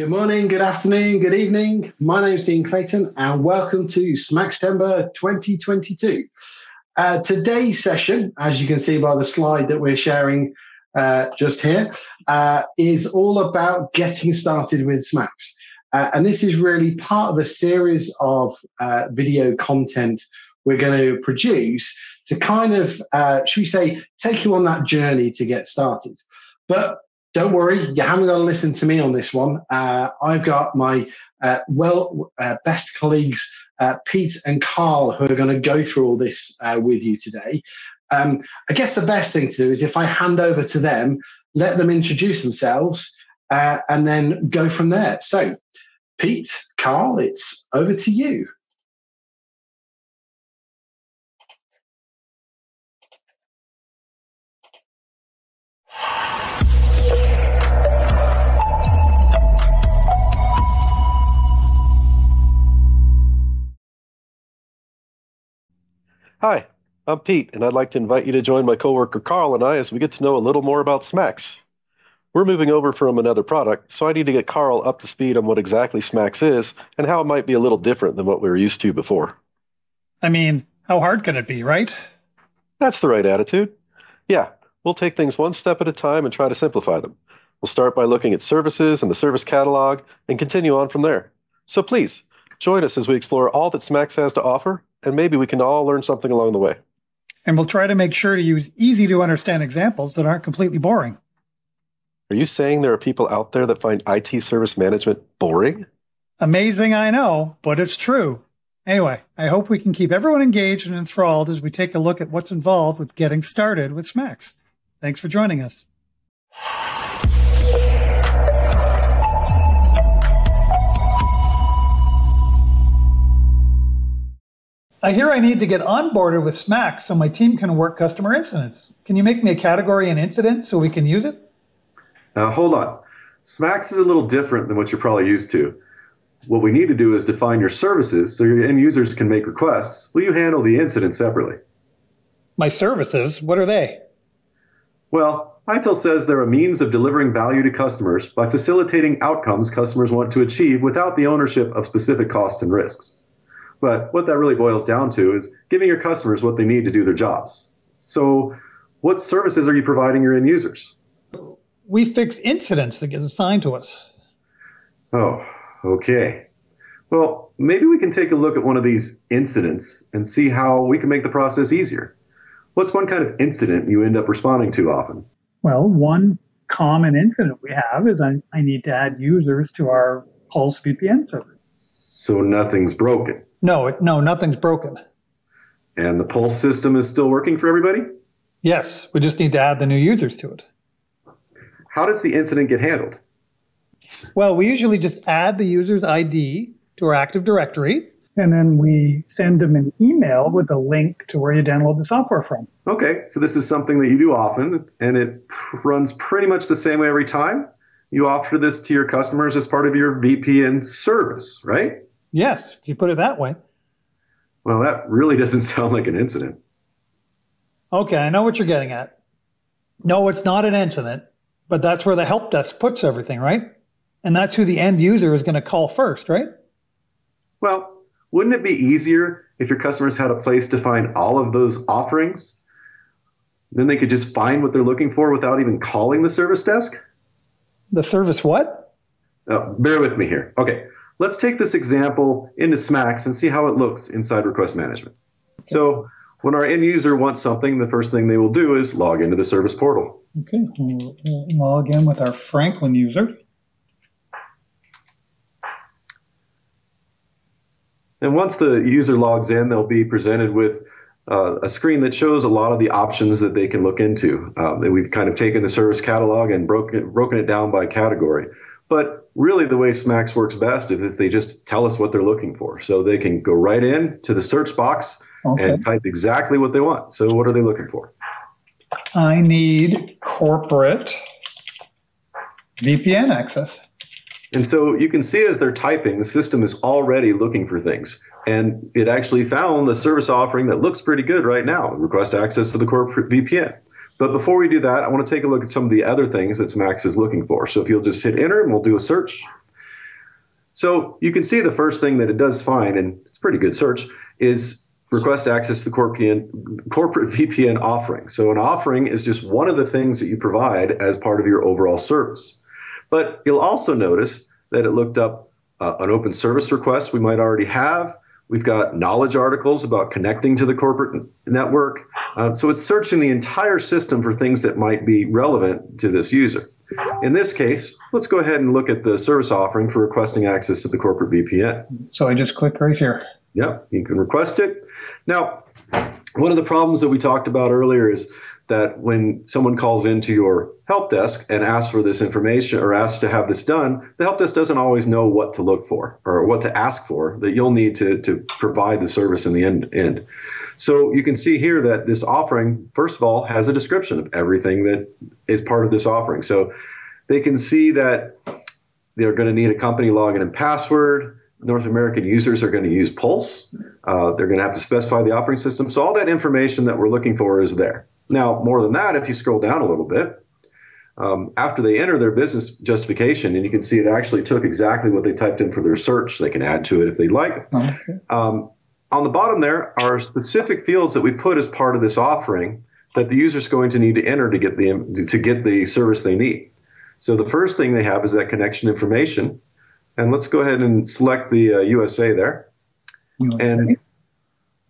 Good morning, good afternoon, good evening. My name is Dean Clayton and welcome to SMAXtember 2022. Today's session, as you can see by the slide that we're sharing just here, is all about getting started with SMAX. And this is really part of a series of video content we're going to produce to kind of, should we say, take you on that journey to get started. But don't worry, you haven't got to listen to me on this one. I've got my best colleagues, Pete and Carl, who are going to go through all this with you today. I guess the best thing to do is if I hand over to them, let them introduce themselves and then go from there. So, Pete, Carl, it's over to you. Hi, I'm Pete, and I'd like to invite you to join my coworker Carl and I as we get to know a little more about SMAX. We're moving over from another product, so I need to get Carl up to speed on what exactly SMAX is and how it might be a little different than what we were used to before. I mean, how hard can it be, right? That's the right attitude. Yeah, we'll take things one step at a time and try to simplify them. We'll start by looking at services and the service catalog and continue on from there. So please, join us as we explore all that SMAX has to offer, and maybe we can all learn something along the way. And we'll try to make sure to use easy-to-understand examples that aren't completely boring. Are you saying there are people out there that find IT service management boring? Amazing, I know, but it's true. Anyway, I hope we can keep everyone engaged and enthralled as we take a look at what's involved with getting started with SMAX. Thanks for joining us. I hear I need to get onboarded with SMAX so my team can work customer incidents. Can you make me a category in incidents so we can use it? Now, hold on. SMAX is a little different than what you're probably used to. What we need to do is define your services so your end users can make requests. Will you handle the incident separately? My services? What are they? Well, ITIL says they're a means of delivering value to customers by facilitating outcomes customers want to achieve without the ownership of specific costs and risks. But what that really boils down to is giving your customers what they need to do their jobs. So what services are you providing your end users? We fix incidents that get assigned to us. Oh, okay. Well, maybe we can take a look at one of these incidents and see how we can make the process easier. What's one kind of incident you end up responding to often? Well, one common incident we have is I need to add users to our Pulse VPN service. So nothing's broken. No, nothing's broken. And the Pulse system is still working for everybody? Yes, we just need to add the new users to it. How does the incident get handled? Well, we usually just add the user's ID to our Active Directory. And then we send them an email with a link to where you download the software from. Okay, so this is something that you do often, and it runs pretty much the same way every time. You offer this to your customers as part of your VPN service, right? Yes, if you put it that way. Well, that really doesn't sound like an incident. Okay, I know what you're getting at. No, it's not an incident, but that's where the help desk puts everything, right? And that's who the end user is going to call first, right? Well, wouldn't it be easier if your customers had a place to find all of those offerings? Then they could just find what they're looking for without even calling the service desk? The service what? Oh, bear with me here. Okay. Let's take this example into SMAX and see how it looks inside Request Management. Okay. So when our end user wants something, the first thing they will do is log into the service portal. Okay, we'll log in with our Franklin user. And once the user logs in, they'll be presented with a screen that shows a lot of the options that they can look into. We've kind of taken the service catalog and broken it down by category. But really the way SMAX works best is if they just tell us what they're looking for. So they can go right in to the search box and type exactly what they want. So what are they looking for? I need corporate VPN access. And so you can see as they're typing, the system is already looking for things. And it actually found the service offering that looks pretty good right now, request access to the corporate VPN. But before we do that, I want to take a look at some of the other things that SMAX is looking for. So if you'll just hit enter and we'll do a search. So you can see the first thing that it does find, and it's a pretty good search, is request access to the corporate VPN offering. So an offering is just one of the things that you provide as part of your overall service. But you'll also notice that it looked up an open service request we might already have. We've got knowledge articles about connecting to the corporate network. So it's searching the entire system for things that might be relevant to this user. In this case, let's go ahead and look at the service offering for requesting access to the corporate VPN. So I just click right here. Yep, you can request it. Now, one of the problems that we talked about earlier is that when someone calls into your help desk and asks for this information or asks to have this done, the help desk doesn't always know what to look for or what to ask for that you'll need to provide the service in the end. So you can see here that this offering, first of all, has a description of everything that is part of this offering. So they can see that they're going to need a company login and password. North American users are going to use Pulse. They're going to have to specify the operating system. So all that information that we're looking for is there. Now, more than that, if you scroll down a little bit, after they enter their business justification, and you can see it actually took exactly what they typed in for their search. They can add to it if they like. Okay. On the bottom there are specific fields that we put as part of this offering that the user is going to need to enter to get the service they need. So the first thing they have is that connection information. And let's go ahead and select the USA there. USA. And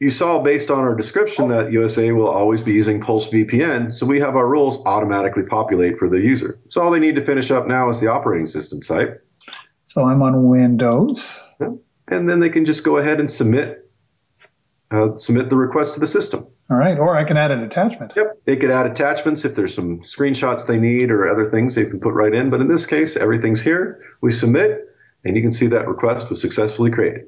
you saw based on our description that USA will always be using Pulse VPN, so we have our rules automatically populate for the user. So all they need to finish up now is the operating system type. So I'm on Windows. Yeah. And then they can just go ahead and submit the request to the system. All right, or I can add an attachment. Yep, they could add attachments if there's some screenshots they need or other things they can put right in. But in this case, everything's here. We submit, and you can see that request was successfully created.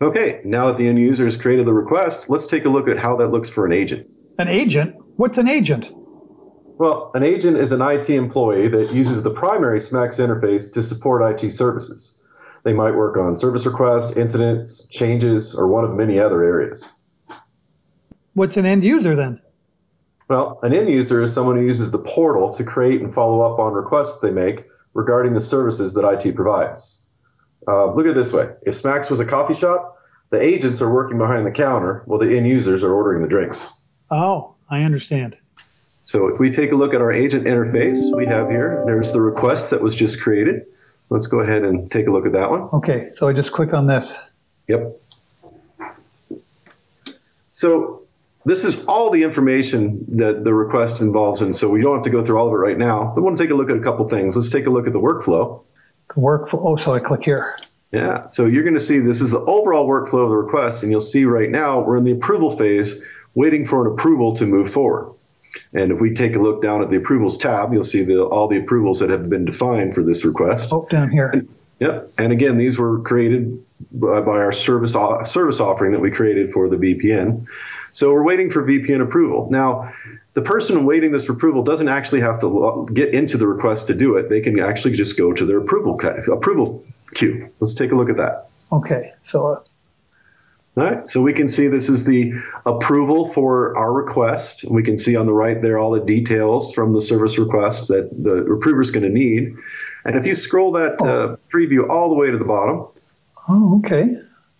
Okay, now that the end user has created the request, let's take a look at how that looks for an agent. An agent? What's an agent? Well, an agent is an IT employee that uses the primary SMAX interface to support IT services. They might work on service requests, incidents, changes, or one of many other areas. What's an end user then? Well, an end user is someone who uses the portal to create and follow up on requests they make regarding the services that IT provides. Look at it this way. If SMAX was a coffee shop, the agents are working behind the counter while the end users are ordering the drinks. Oh, I understand. So if we take a look at our agent interface we have here, there's the request that was just created. Let's go ahead and take a look at that one. Okay, so I just click on this. Yep. So this is all the information that the request involves, and so we don't have to go through all of it right now. We want to take a look at a couple things. Let's take a look at the workflow. Workflow. Oh, so I click here. Yeah. So you're going to see this is the overall workflow of the request, and you'll see right now we're in the approval phase, waiting for an approval to move forward. And if we take a look down at the approvals tab, you'll see all the approvals that have been defined for this request. Oh, down here. And, yep. And again, these were created by our service offering that we created for the VPN. So we're waiting for VPN approval. Now, the person waiting this approval doesn't actually have to get into the request to do it. They can actually just go to their approval queue. Let's take a look at that. Okay. So, all right. So we can see this is the approval for our request. We can see on the right there all the details from the service request that the approver is going to need. And if you scroll that preview all the way to the bottom, oh, okay.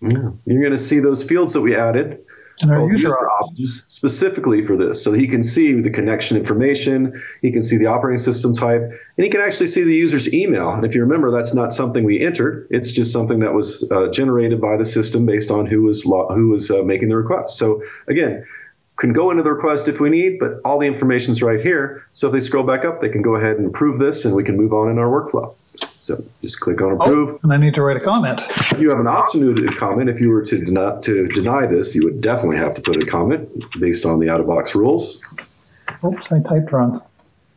Yeah, you're going to see those fields that we added. And our user options specifically for this. So he can see the connection information, he can see the operating system type, and he can actually see the user's email. And if you remember, that's not something we entered. It's just something that was generated by the system based on who was making the request. So again, can go into the request if we need, but all the information's right here. So if they scroll back up, they can go ahead and approve this, and we can move on in our workflow. So just click on approve. Oh, and I need to write a comment. You have an option to comment. If you were to deny this, you would definitely have to put a comment based on the out-of-box rules. Oops, I typed wrong.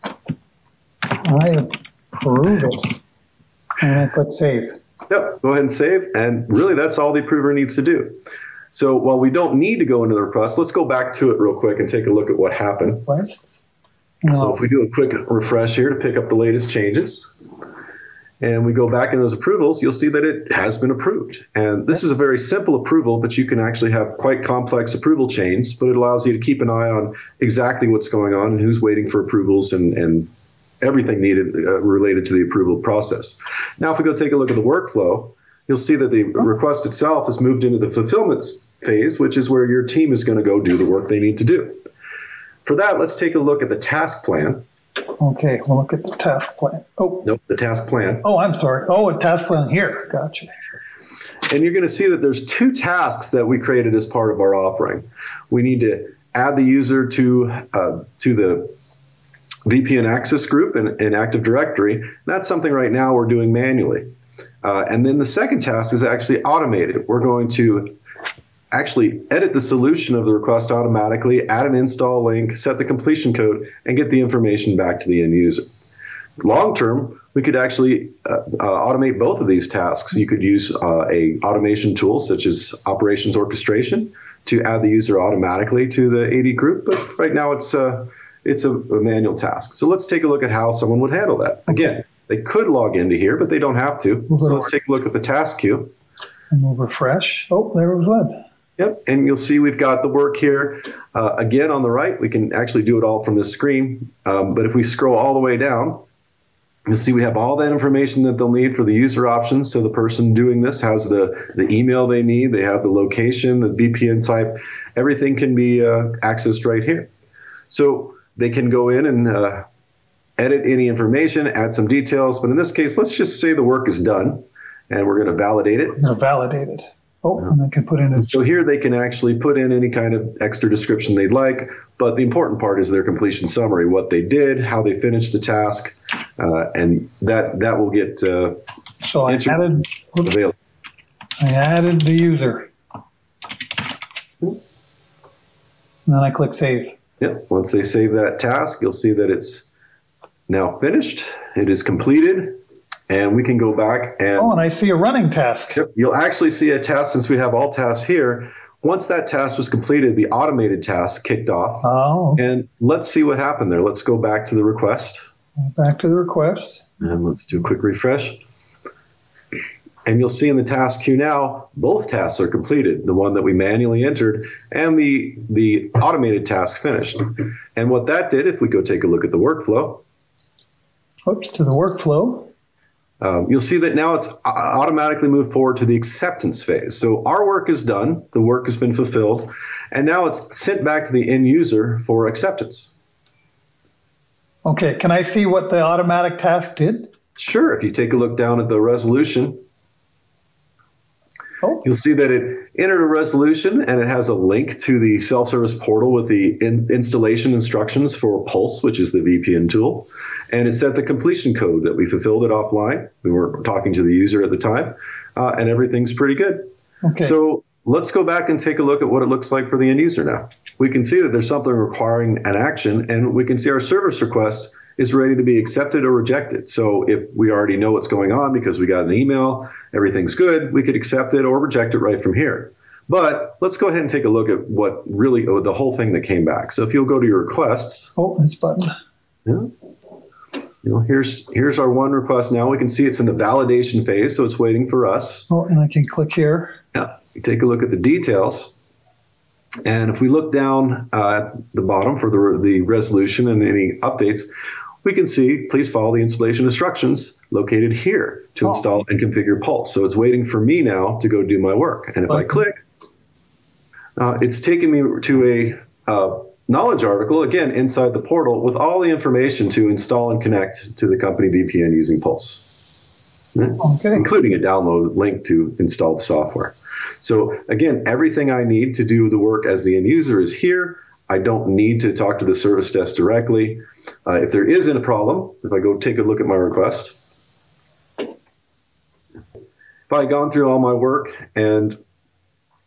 I approve it. And I click save. Yep, go ahead and save. And really, that's all the approver needs to do. So while we don't need to go into the request, let's go back to it real quick and take a look at what happened. Requests. No. So if we do a quick refresh here to pick up the latest changes, and we go back in those approvals, you'll see that it has been approved. And this is a very simple approval, but you can actually have quite complex approval chains, but it allows you to keep an eye on exactly what's going on and who's waiting for approvals and everything needed related to the approval process. Now, if we go take a look at the workflow, you'll see that the request itself is moved into the fulfillment phase, which is where your team is going to go do the work they need to do. For that, let's take a look at the task plan. Okay, we'll look at the task plan. Oh, nope, the task plan. Oh, I'm sorry. Oh, a task plan here. Gotcha. And you're going to see that there's two tasks that we created as part of our offering. We need to add the user to the VPN access group in Active Directory. That's something right now we're doing manually. And then the second task is actually automated. We're going to actually edit the solution of the request automatically, add an install link, set the completion code, and get the information back to the end user. Long term, we could actually automate both of these tasks. You could use a automation tool such as Operations Orchestration to add the user automatically to the AD group, but right now it's a manual task. So let's take a look at how someone would handle that. Again, they could log into here, but they don't have to. So let's take a look at the task queue. And we'll refresh. Oh, there it was web. Yep, and you'll see we've got the work here. Again, on the right, we can actually do it all from this screen, but if we scroll all the way down, you'll see we have all that information that they'll need for the user options. So the person doing this has the email they need, they have the location, the VPN type, everything can be accessed right here. So they can go in and edit any information, add some details, but in this case, let's just say the work is done and we're going to validate it. No, validate it. Oh, and they can put in. So here they can actually put in any kind of extra description they'd like, but the important part is their completion summary, what they did, how they finished the task, and that will get so I added the user. And then I click save. Yep. Once they save that task, you'll see that it's now finished. It is completed. And we can go back and... Oh, and I see a running task. Yep, you'll actually see a task since we have all tasks here. Once that task was completed, the automated task kicked off. Oh. And let's see what happened there. Let's go back to the request. Back to the request. And let's do a quick refresh. And you'll see in the task queue now, both tasks are completed, the one that we manually entered and the automated task finished. And what that did, if we go take a look at the workflow. Oops, to the workflow. You'll see that now it's automatically moved forward to the acceptance phase. So our work is done, the work has been fulfilled, and now it's sent back to the end user for acceptance. Okay, can I see what the automatic task did? Sure, if you take a look down at the resolution, you'll see that it entered a resolution and it has a link to the self-service portal with the installation instructions for Pulse, which is the VPN tool. And it set the completion code that we fulfilled it offline. We weren't talking to the user at the time, and everything's pretty good. Okay. So let's go back and take a look at what it looks like for the end user now. We can see that there's something requiring an action, and we can see our service request is ready to be accepted or rejected. So if we already know what's going on because we got an email, everything's good, we could accept it or reject it right from here. But let's go ahead and take a look at what really, the whole thing that came back. So if you'll go to your requests. Oh, this button. Yeah. You know, here's our one request now. We can see it's in the validation phase, so it's waiting for us. Oh, and I can click here. Yeah, we take a look at the details. And if we look down at the bottom for the resolution and any updates, we can see, please follow the installation instructions located here to install and configure Pulse. So it's waiting for me now to go do my work. And if I click, it's taking me to a knowledge article, again, inside the portal with all the information to install and connect to the company VPN using Pulse, including a download link to install the software. So again, everything I need to do the work as the end user is here. I don't need to talk to the service desk directly. If there isn't a problem, if I go take a look at my request, if I had gone through all my work and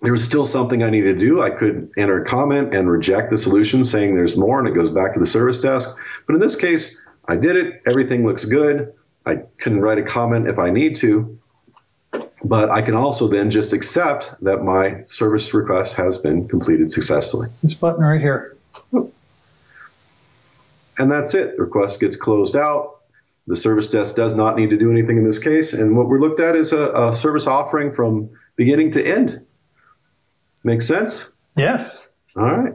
there was still something I needed to do, I could enter a comment and reject the solution saying there's more, and it goes back to the service desk. But in this case, I did it. Everything looks good. I can write a comment if I need to, but I can also then just accept that my service request has been completed successfully. This button right here. And that's it. The request gets closed out. The service desk does not need to do anything in this case. And what we looked at is a service offering from beginning to end. Make sense? Yes. All right.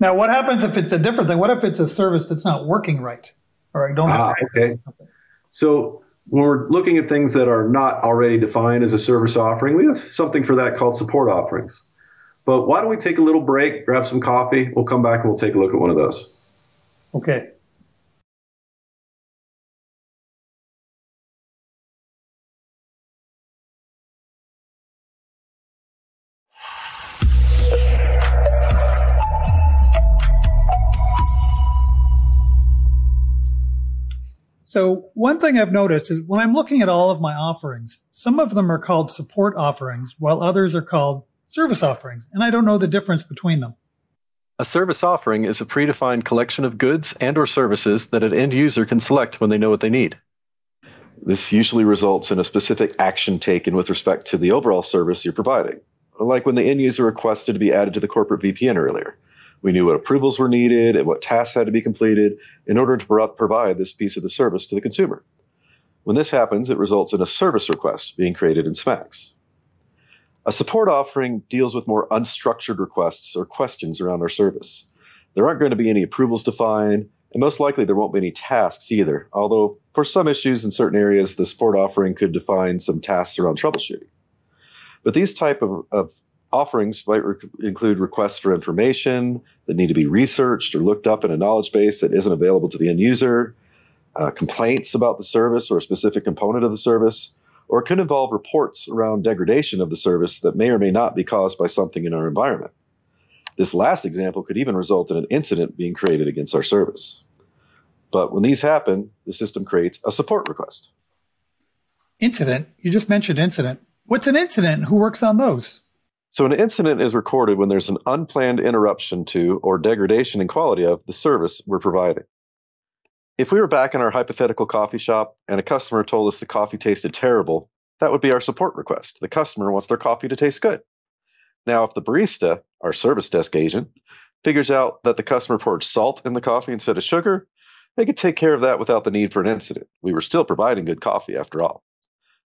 Now, what happens if it's a different thing? What if it's a service that's not working right? or I don't have access to something. So when we're looking at things that are not already defined as a service offering, we have something for that called support offerings. But why don't we take a little break, grab some coffee, we'll come back and we'll take a look at one of those. Okay. So one thing I've noticed is when I'm looking at all of my offerings, some of them are called support offerings, while others are called service offerings, and I don't know the difference between them. A service offering is a predefined collection of goods and or services that an end user can select when they know what they need. This usually results in a specific action taken with respect to the overall service you're providing, like when the end user requested to be added to the corporate VPN earlier. We knew what approvals were needed and what tasks had to be completed in order to provide this piece of the service to the consumer. When this happens, it results in a service request being created in SMAX. A support offering deals with more unstructured requests or questions around our service. There aren't going to be any approvals defined, and most likely there won't be any tasks either, although for some issues in certain areas, the support offering could define some tasks around troubleshooting. But these type of offerings might include requests for information that need to be researched or looked up in a knowledge base that isn't available to the end user, complaints about the service or a specific component of the service, or it could involve reports around degradation of the service that may or may not be caused by something in our environment. This last example could even result in an incident being created against our service. But when these happen, the system creates a support request. Incident? You just mentioned incident. What's an incident? Who works on those? So an incident is recorded when there's an unplanned interruption to or degradation in quality of the service we're providing. If we were back in our hypothetical coffee shop and a customer told us the coffee tasted terrible, that would be our support request. The customer wants their coffee to taste good. Now, if the barista, our service desk agent, figures out that the customer poured salt in the coffee instead of sugar, they could take care of that without the need for an incident. We were still providing good coffee after all.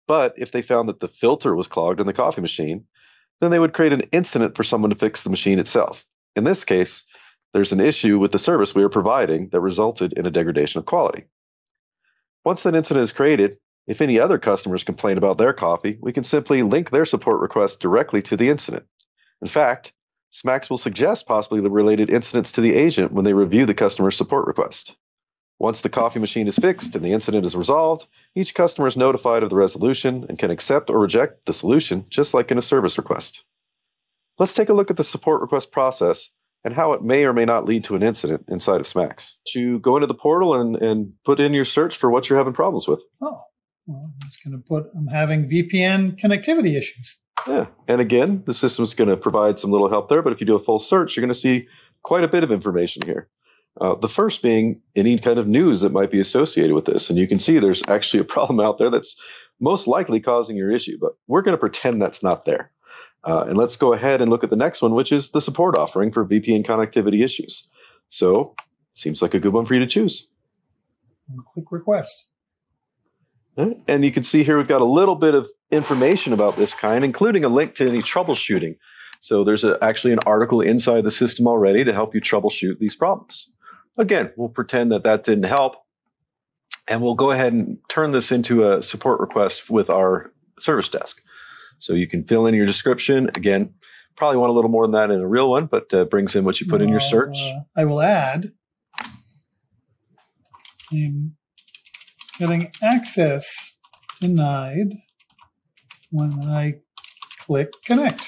But if they found that the filter was clogged in the coffee machine, then they would create an incident for someone to fix the machine itself. In this case, there's an issue with the service we are providing that resulted in a degradation of quality. Once that incident is created, if any other customers complain about their coffee, we can simply link their support request directly to the incident. In fact, SMAX will suggest possibly the related incidents to the agent when they review the customer's support request. Once the coffee machine is fixed and the incident is resolved, each customer is notified of the resolution and can accept or reject the solution, just like in a service request. Let's take a look at the support request process and how it may or may not lead to an incident inside of SMAX. You go into the portal and put in your search for what you're having problems with. Oh, well, I'm just going to put, I'm having VPN connectivity issues. Yeah, and again, the system's going to provide some little help there, but if you do a full search, you're going to see quite a bit of information here. The first being any kind of news that might be associated with this. And you can see there's actually a problem out there that's most likely causing your issue, but we're going to pretend that's not there. And let's go ahead and look at the next one, which is the support offering for VPN connectivity issues. So seems like a good one for you to choose. Quick request. And you can see here we've got a little bit of information about this kind, including a link to any troubleshooting. So there's actually an article inside the system already to help you troubleshoot these problems. Again, we'll pretend that that didn't help, and we'll go ahead and turn this into a support request with our service desk. So you can fill in your description. Again, probably want a little more than that in a real one, but brings in what you put in your search. I will add, I'm getting access denied when I click connect.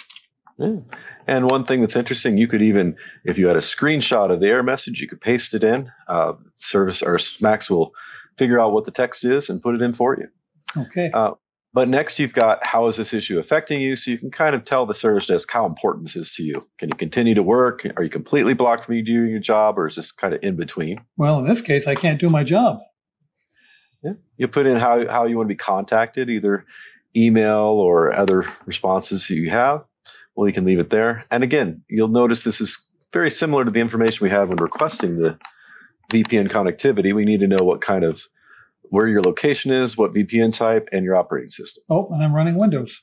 Yeah. And one thing that's interesting, you could even, if you had a screenshot of the error message, you could paste it in. Service or SMAX will figure out what the text is and put it in for you. Okay. But next you've got, how is this issue affecting you? So you can kind of tell the service desk how important this is to you. Can you continue to work? Are you completely blocked from you doing your job, or is this kind of in between? Well, in this case, I can't do my job. Yeah. You put in how you want to be contacted, either email or other responses you have. Well, you can leave it there. And again, you'll notice this is very similar to the information we had when requesting the VPN connectivity. We need to know what kind of, where your location is, what VPN type, and your operating system. Oh, and I'm running Windows.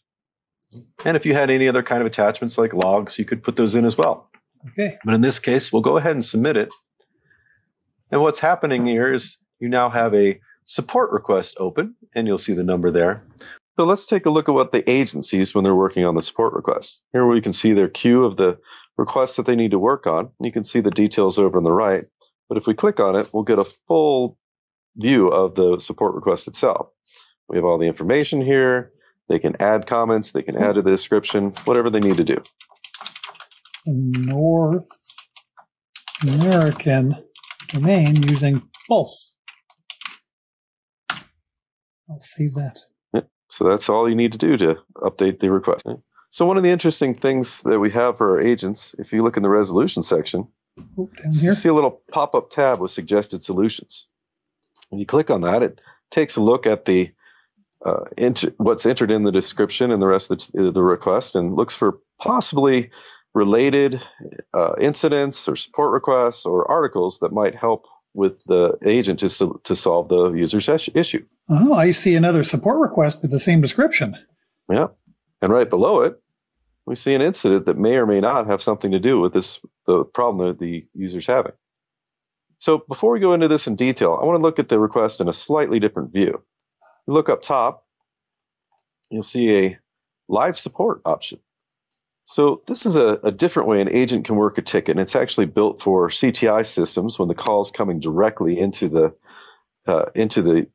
And if you had any other kind of attachments like logs, you could put those in as well. Okay. But in this case, we'll go ahead and submit it. And what's happening here is you now have a support request open, and you'll see the number there. So let's take a look at what the agent sees when they're working on the support request. Here we can see their queue of the requests that they need to work on. You can see the details over on the right, but if we click on it, we'll get a full view of the support request itself. We have all the information here. They can add comments, they can add to the description, whatever they need to do. North American domain using Pulse. I'll save that. Yeah. So that's all you need to do to update the request. So one of the interesting things that we have for our agents, if you look in the resolution section, down here, you see a little pop-up tab with suggested solutions. When you click on that, it takes a look at the what's entered in the description and the rest of the request, and looks for possibly related incidents or support requests or articles that might help with the agent to solve the user's issue. Oh, I see another support request with the same description. Yeah. And right below it, we see an incident that may or may not have something to do with the problem that the user's having. So before we go into this in detail, I want to look at the request in a slightly different view. You look up top, you'll see a live support option. So this is a different way an agent can work a ticket, and it's actually built for CTI systems when the call's coming directly into the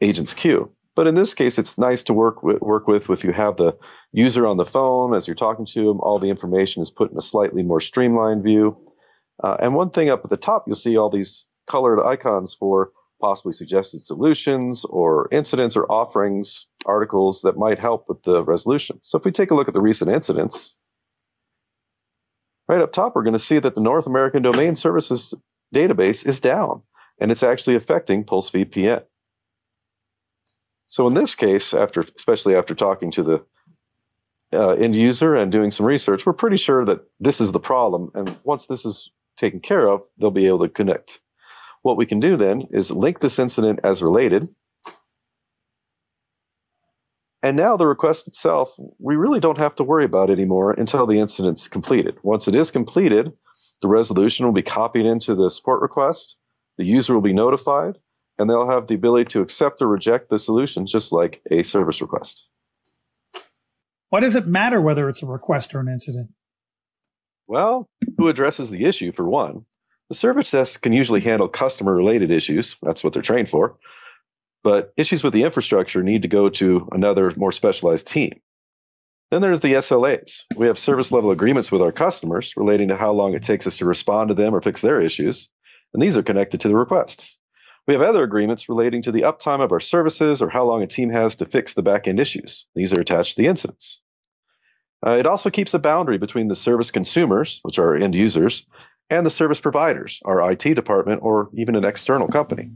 agent's queue. But in this case, it's nice to work with if you have the user on the phone as you're talking to them. All the information is put in a slightly more streamlined view. And one thing up at the top, you'll see all these colored icons for possibly suggested solutions or incidents or offerings, articles that might help with the resolution. So if we take a look at the recent incidents, right up top, we're going to see that the North American Domain Services database is down, and it's actually affecting Pulse VPN. So in this case, especially after talking to the end user and doing some research, we're pretty sure that this is the problem. And once this is taken care of, they'll be able to connect. What we can do then is link this incident as related. And now the request itself, we really don't have to worry about anymore until the incident's completed. Once it is completed, the resolution will be copied into the support request, the user will be notified, and they'll have the ability to accept or reject the solution just like a service request. Why does it matter whether it's a request or an incident? Well, who addresses the issue, for one. The service desk can usually handle customer-related issues. That's what they're trained for. But issues with the infrastructure need to go to another more specialized team. Then there's the SLAs. We have service level agreements with our customers relating to how long it takes us to respond to them or fix their issues. And these are connected to the requests. We have other agreements relating to the uptime of our services or how long a team has to fix the back-end issues. These are attached to the incidents. It also keeps a boundary between the service consumers, which are end users, and the service providers, our IT department, or even an external company.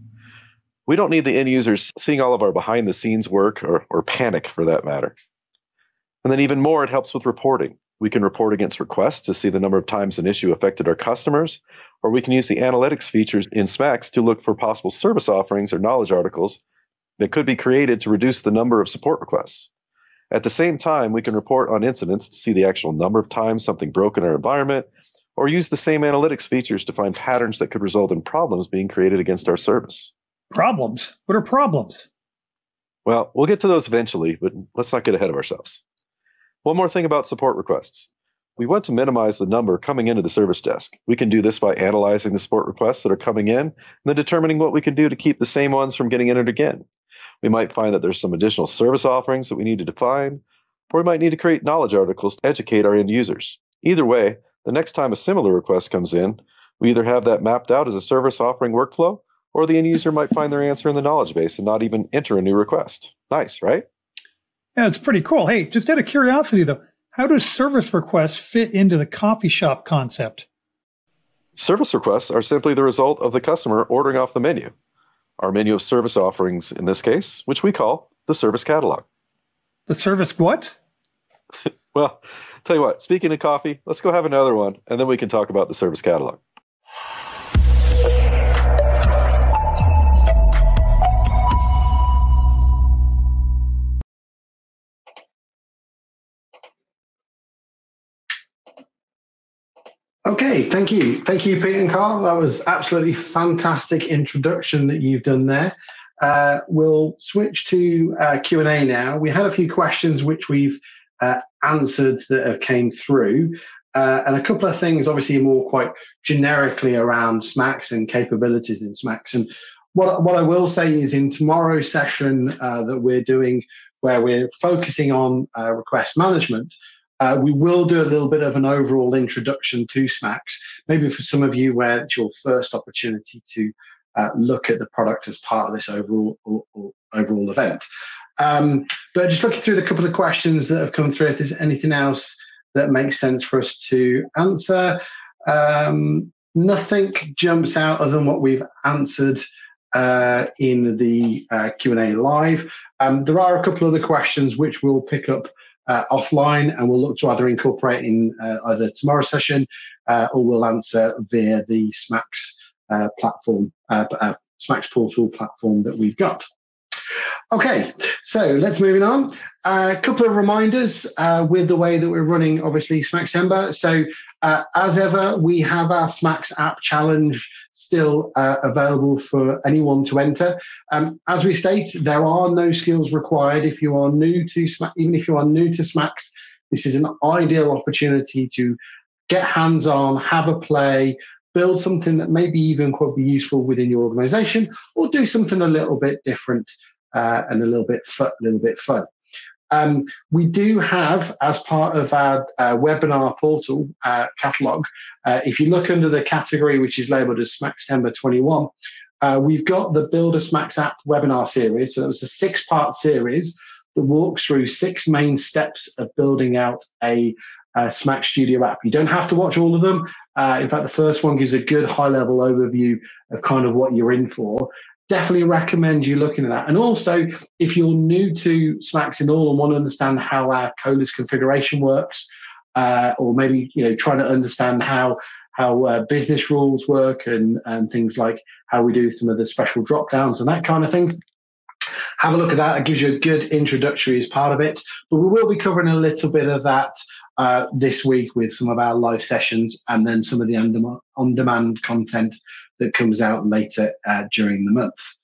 We don't need the end users seeing all of our behind-the-scenes work or panic, for that matter. And then even more, it helps with reporting. We can report against requests to see the number of times an issue affected our customers, or we can use the analytics features in SMAX to look for possible service offerings or knowledge articles that could be created to reduce the number of support requests. At the same time, we can report on incidents to see the actual number of times something broke in our environment, or use the same analytics features to find patterns that could result in problems being created against our service. Problems? What are problems? Well, we'll get to those eventually, but let's not get ahead of ourselves. One more thing about support requests. We want to minimize the number coming into the service desk. We can do this by analyzing the support requests that are coming in and then determining what we can do to keep the same ones from getting entered again. We might find that there's some additional service offerings that we need to define, or we might need to create knowledge articles to educate our end users. Either way, the next time a similar request comes in, we either have that mapped out as a service offering workflow, or the end user might find their answer in the knowledge base and not even enter a new request. Nice, right? Yeah, it's pretty cool. Hey, just out of curiosity, though, how does service requests fit into the coffee shop concept? Service requests are simply the result of the customer ordering off the menu, our menu of service offerings in this case, which we call the service catalog. The service what? Well, tell you what, speaking of coffee, let's go have another one, and then we can talk about the service catalog. Okay, thank you. Thank you, Pete and Carl. That was absolutely fantastic introduction that you've done there. We'll switch to Q&A now. We had a few questions which we've answered that have came through. And a couple of things, obviously, more quite generically around SMAX and capabilities in SMAX. And what I will say is in tomorrow's session that we're doing, where we're focusing on request management, we will do a little bit of an overall introduction to SMAX, maybe for some of you where it's your first opportunity to look at the product as part of this overall event. But just looking through the couple of questions that have come through, if there's anything else that makes sense for us to answer. Nothing jumps out other than what we've answered in the Q&A live. There are a couple of other questions which we'll pick up offline, and we'll look to either incorporate in either tomorrow's session or we'll answer via the SMAX platform, SMAX portal platform that we've got. Okay, so let's move on. A couple of reminders with the way that we're running, obviously, SMAXtember. So as ever, we have our SMAX app challenge still available for anyone to enter. As we state, there are no skills required. If you are new to SMAX, even if you are new to SMAX, this is an ideal opportunity to get hands-on, have a play, build something that maybe even could be useful within your organization, or do something a little bit different and a little bit fun. We do have, as part of our webinar portal catalog, if you look under the category which is labeled as SMAXtember 21, we've got the Build a SMAX App webinar series. So that was a six-part series that walks through six main steps of building out a SMAX Studio app. You don't have to watch all of them. In fact, the first one gives a good high-level overview of kind of what you're in for. Definitely recommend you looking at that. And also, if you're new to SMAX and all and want to understand how our COLA's configuration works, or maybe trying to understand how business rules work and things like how we do some of the special drop downs and that kind of thing, have a look at that. It gives you a good introductory as part of it. But we will be covering a little bit of that this week with some of our live sessions and then some of the on-demand content that comes out later during the month.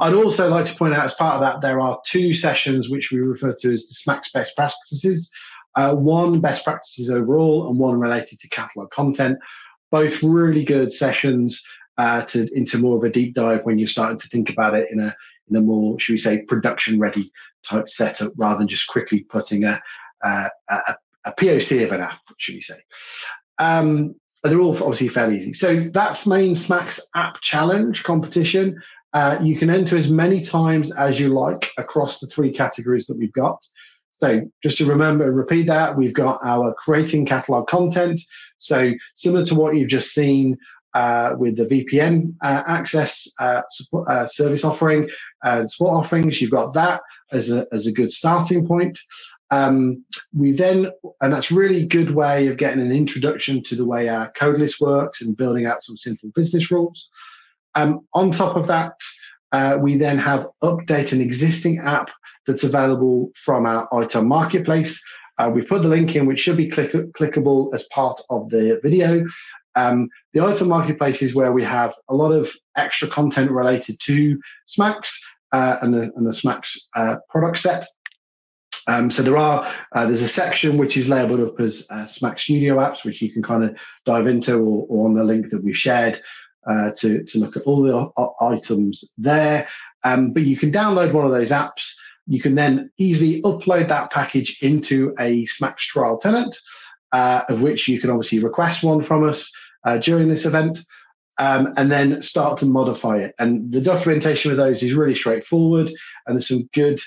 I'd also like to point out, as part of that, there are two sessions which we refer to as the SMAX Best Practices, one Best Practices overall and one related to catalog content, both really good sessions into more of a deep dive when you're starting to think about it in a more, should we say, production-ready type setup rather than just quickly putting a POC of an app, should we say. They're all obviously fairly easy. So that's main SMAX app challenge competition. You can enter as many times as you like across the three categories that we've got. So just to remember and repeat that, we've got our creating catalog content. So similar to what you've just seen with the VPN access support, service offering and support offerings, you've got that as a good starting point. And that's really good way of getting an introduction to the way our code list works and building out some simple business rules. On top of that, we then have update an existing app that's available from our ITIL marketplace. We put the link in, which should be clickable as part of the video. The ITIL marketplace is where we have a lot of extra content related to SMAX and the SMAX product set. So there's a section which is labelled up as SMAX Studio apps, which you can kind of dive into, or on the link that we've shared to look at all the items there. But you can download one of those apps. You can then easily upload that package into a SMAX trial tenant, of which you can obviously request one from us during this event, and then start to modify it. And the documentation with those is really straightforward, and there's some good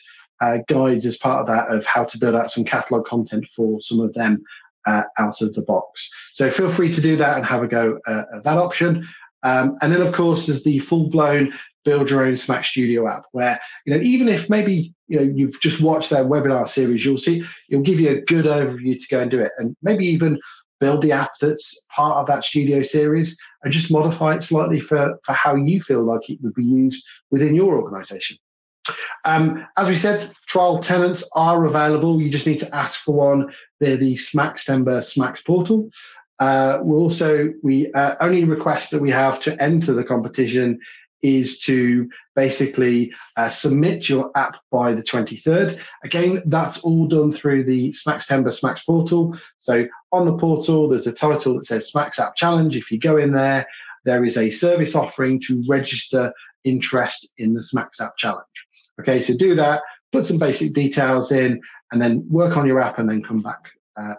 guides as part of that of how to build out some catalog content for some of them out of the box. So feel free to do that and have a go at that option. And then, of course, there's the full-blown build your own SMAX Studio app, where even if maybe you've just watched their webinar series, it'll give you a good overview to go and do it, and maybe even build the app that's part of that studio series and just modify it slightly for how you feel like it would be used within your organization. As we said, trial tenants are available. You just need to ask for one via the SMAXtember SMAX portal. We only request that we have to enter the competition is to basically submit your app by the 23rd. Again, that's all done through the SMAXtember SMAX portal. So on the portal, there's a title that says SMAX App Challenge. If you go in there, there is a service offering to register interest in the SMAX App Challenge. Okay, so do that, put some basic details in, and then work on your app and then come back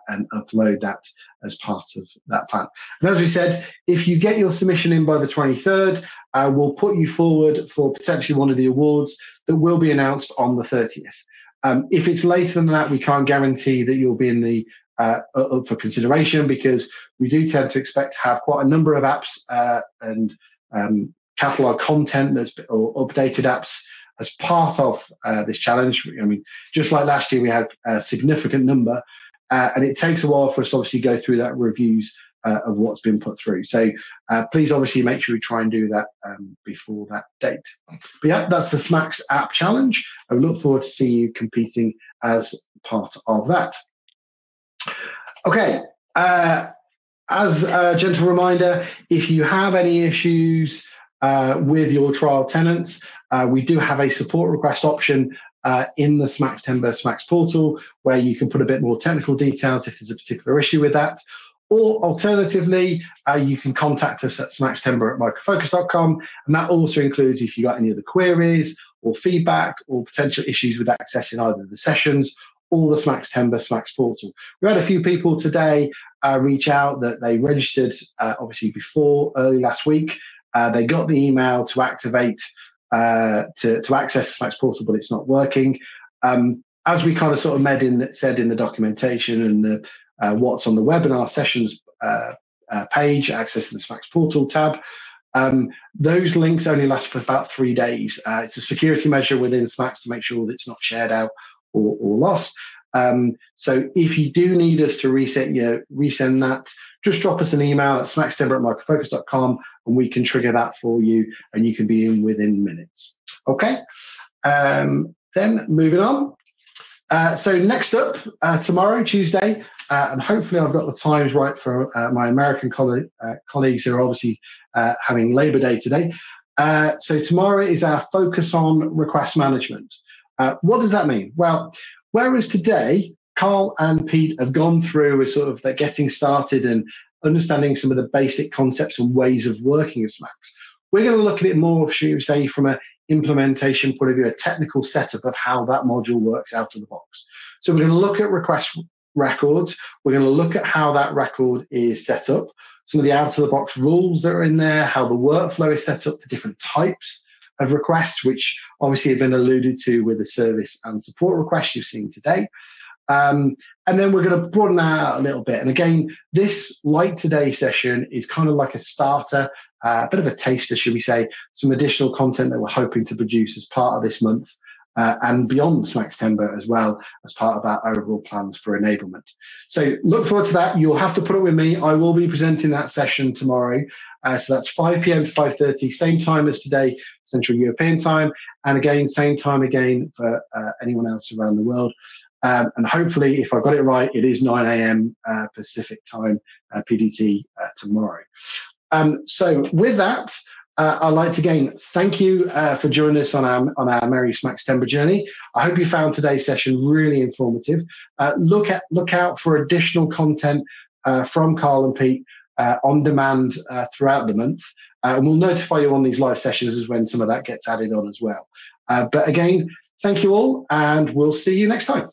and upload that as part of that plan. And as we said, if you get your submission in by the 23rd, we'll put you forward for potentially one of the awards that will be announced on the 30th. If it's later than that, we can't guarantee that you'll be in the up for consideration, because we do tend to expect to have quite a number of apps and catalog content or updated apps as part of this challenge. I mean, just like last year, we had a significant number. And it takes a while for us to obviously go through that reviews of what's been put through. So please obviously make sure we try and do that before that date. But yeah, that's the SMAX App Challenge. I look forward to seeing you competing as part of that. Okay, as a gentle reminder, if you have any issues with your trial tenants, we do have a support request option in the SMAXtember SMAX portal, where you can put a bit more technical details if there's a particular issue with that. Or alternatively, you can contact us at smaxtember@microfocus.com, and that also includes if you got any of the queries or feedback or potential issues with accessing either the sessions or the SMAXtember SMAX portal. We had a few people today reach out that they registered obviously before early last week. They got the email to activate to access the SMAX portal, but it's not working. As we kind of sort of said in the documentation and the what's on the webinar sessions page, accessing the SMAX portal tab, those links only last for about 3 days. It's a security measure within SMAX to make sure that it's not shared out or lost. So if you do need us to resend that, just drop us an email at smaxtember@microfocus.com, and we can trigger that for you, and you can be in within minutes. Okay, then moving on. So next up, tomorrow, Tuesday, and hopefully I've got the times right for my American colleagues who are obviously having Labor Day today. So tomorrow is our focus on request management. What does that mean? Well, whereas today, Carl and Pete have gone through with sort of the getting started and understanding some of the basic concepts and ways of working as SMAX, we're going to look at it more, should we say, from an implementation point of view, a technical setup of how that module works out of the box. So we're going to look at request records. We're going to look at how that record is set up, some of the out-of-the-box rules that are in there, how the workflow is set up, the different types of requests, which obviously have been alluded to with the service and support requests you've seen today. And then we're going to broaden that out a little bit. And again, this, like today's session, is kind of like a starter, a bit of a taster, should we say, some additional content that we're hoping to produce as part of this month and beyond SMAXtember as well, as part of our overall plans for enablement. So look forward to that. You'll have to put up with me. I will be presenting that session tomorrow. So that's 5 p.m. to 5:30, same time as today, Central European time. And again, same time again for anyone else around the world. And hopefully, if I've got it right, it is 9 a.m. Pacific time, PDT, tomorrow. So with that, I'd like to again thank you for joining us on our merry SMAXtember journey. I hope you found today's session really informative. Look out for additional content from Carl and Pete on demand throughout the month, and we'll notify you on these live sessions as when some of that gets added on as well. But again, thank you all, and we'll see you next time.